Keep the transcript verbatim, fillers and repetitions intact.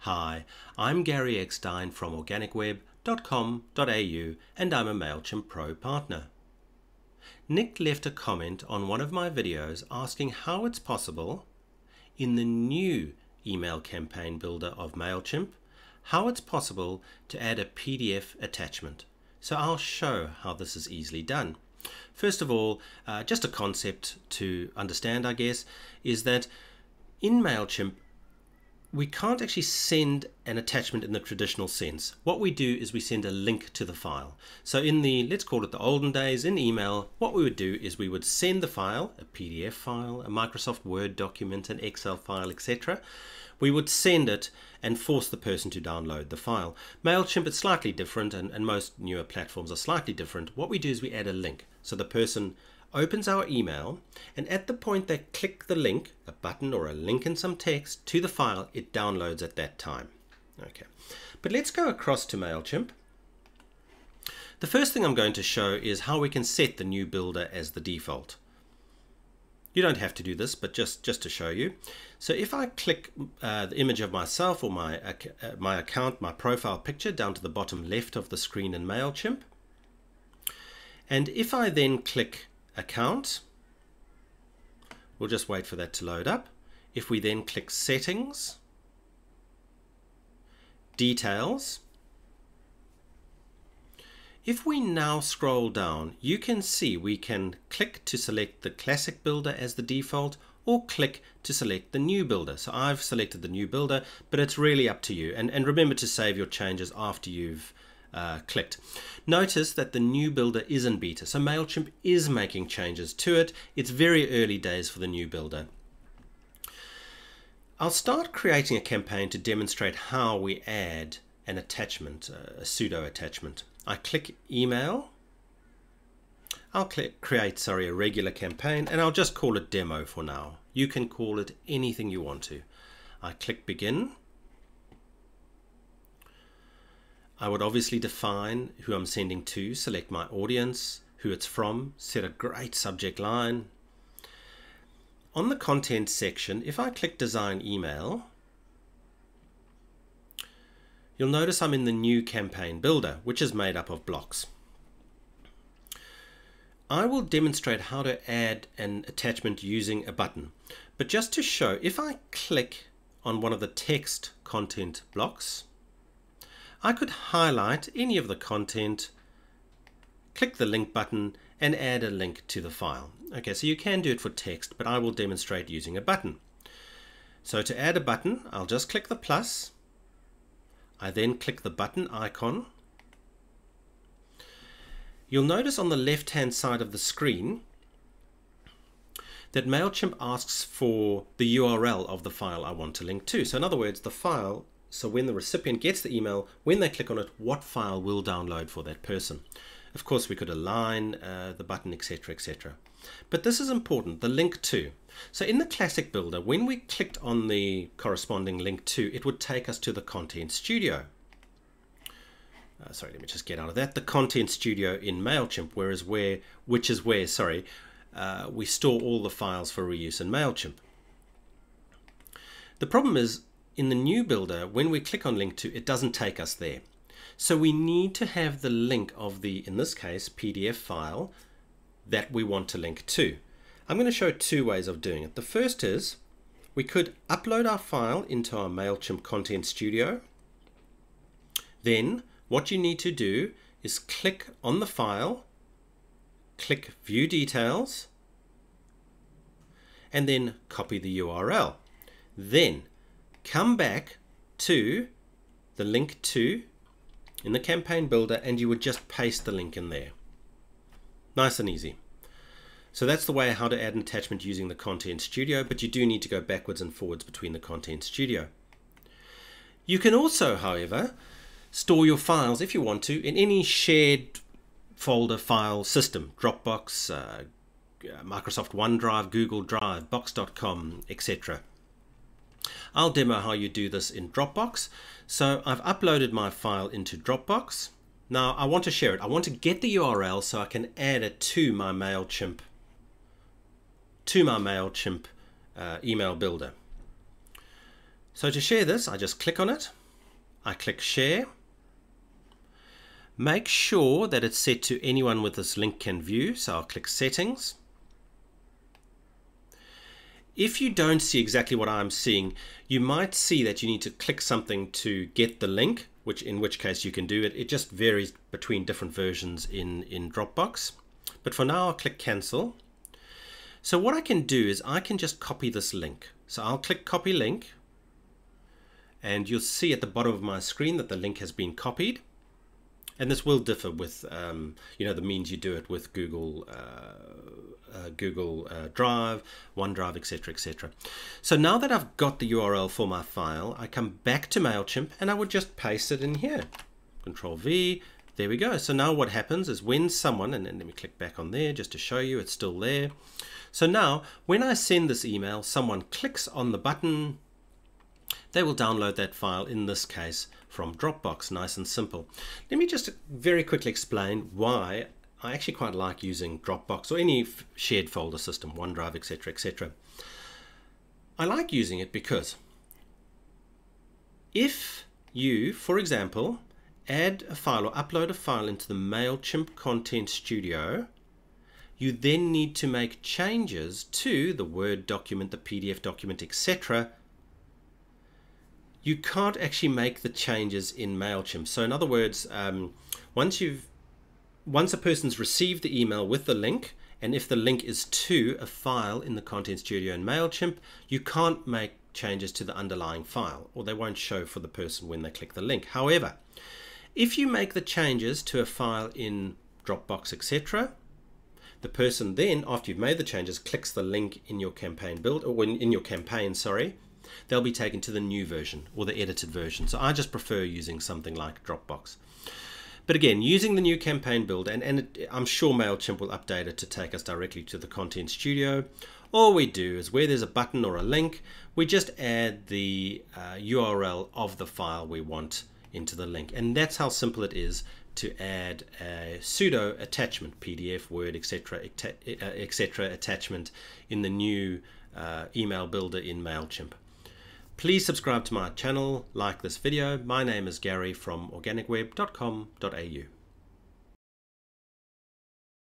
Hi, I'm Gary Eckstein from organic web dot com dot a u and I'm a Mailchimp Pro partner. Nick left a comment on one of my videos asking how it's possible in the new email campaign builder of Mailchimp, how it's possible to add a P D F attachment. So I'll show how this is easily done. First of all, uh, just a concept to understand, I guess, is that in Mailchimp, we can't actually send an attachment in the traditional sense. What we do is we send a link to the file. So in the, let's call it the olden days, in email, what we would do is we would send the file, a P D F file, a Microsoft Word document, an Excel file, et cetera. We would send it and force the person to download the file. Mailchimp is slightly different, and, and most newer platforms are slightly different. What we do is we add a link. So the person opens our email, and at the point they click the link, a button or a link in some text to the file, it downloads at that time. Okay, but let's go across to Mailchimp. The first thing I'm going to show is how we can set the new builder as the default. You don't have to do this, but just, just to show you. So if I click uh, the image of myself or my, uh, my account, my profile picture down to the bottom left of the screen in Mailchimp, and if I then click Account, we'll just wait for that to load up. If we then click Settings, Details, if we now scroll down, you can see we can click to select the classic builder as the default or click to select the new builder. So I've selected the new builder, but it's really up to you. And, and remember to save your changes after you've Uh, clicked. Notice that the new builder is in beta, so Mailchimp is making changes to it. It's very early days for the new builder. I'll start creating a campaign to demonstrate how we add an attachment, a pseudo attachment. I click email. I'll click create, sorry, a regular campaign, and I'll just call it demo for now. You can call it anything you want to. I click begin. I would obviously define who I'm sending to, select my audience, who it's from, set a great subject line. On the content section, if I click design email, you'll notice I'm in the new campaign builder, which is made up of blocks. I will demonstrate how to add an attachment using a button. But just to show, if I click on one of the text content blocks, I could highlight any of the content, click the link button, and add a link to the file. Okay, so you can do it for text, but I will demonstrate using a button. So to add a button, I'll just click the plus. I then click the button icon. You'll notice on the left-hand side of the screen that Mailchimp asks for the U R L of the file I want to link to. So in other words, the file . So when the recipient gets the email, when they click on it, what file will download for that person? Of course, we could align uh, the button, et cetera, et cetera. But this is important, the link to. So in the classic builder, when we clicked on the corresponding link to, it would take us to the Content Studio. Uh, sorry, let me just get out of that. The Content Studio in Mailchimp, whereas where, which is where, sorry, uh, we store all the files for reuse in Mailchimp. The problem is, in the new builder, when we click on link to, it doesn't take us there. So we need to have the link of the, in this case, P D F file that we want to link to. I'm going to show two ways of doing it. The first is we could upload our file into our Mailchimp Content Studio. Then what you need to do is click on the file, click View Details, and then copy the U R L. Then come back to the link to in the campaign builder and you would just paste the link in there. Nice and easy. So that's the way how to add an attachment using the Content Studio, but you do need to go backwards and forwards between the Content Studio. You can also, however, store your files if you want to in any shared folder file system, Dropbox, uh, Microsoft OneDrive, Google Drive, box dot com, et cetera. I'll demo how you do this in Dropbox. So I've uploaded my file into Dropbox. Now I want to share it. I want to get the U R L so I can add it to my Mailchimp, to my Mailchimp uh, email builder. So to share this, I just click on it. I click share. Make sure that it's set to anyone with this link can view. So I'll click settings. If you don't see exactly what I'm seeing, you might see that you need to click something to get the link, which in which case you can do it. It just varies between different versions in, in Dropbox. But for now, I'll click cancel. So what I can do is I can just copy this link. So I'll click copy link. And you'll see at the bottom of my screen that the link has been copied. And this will differ with, um, you know, the means you do it with Google, uh, uh, Google uh, Drive, OneDrive, et cetera, et cetera. So now that I've got the U R L for my file, I come back to Mailchimp and I would just paste it in here. Control V. There we go. So now what happens is when someone, and then let me click back on there just to show you it's still there. So now when I send this email, someone clicks on the button. They will download that file, in this case, from Dropbox. Nice and simple. Let me just very quickly explain why I actually quite like using Dropbox or any shared folder system, OneDrive, et cetera, et cetera. I like using it because if you, for example, add a file or upload a file into the Mailchimp Content Studio, you then need to make changes to the Word document, the P D F document, et cetera. You can't actually make the changes in Mailchimp. So in other words, um, once you've, once a person's received the email with the link, and if the link is to a file in the Content Studio in Mailchimp, you can't make changes to the underlying file, or they won't show for the person when they click the link. However, if you make the changes to a file in Dropbox, et cetera, the person then, after you've made the changes, clicks the link in your campaign build, or in, in your campaign, sorry, they'll be taken to the new version or the edited version. So I just prefer using something like Dropbox. But again, using the new campaign builder, and, and it, I'm sure Mailchimp will update it to take us directly to the Content Studio. All we do is where there's a button or a link, we just add the uh, U R L of the file we want into the link. And that's how simple it is to add a pseudo attachment, P D F, Word, et cetera, et cetera attachment in the new uh, email builder in Mailchimp. Please subscribe to my channel, like this video. My name is Gary from organic web dot com dot A U.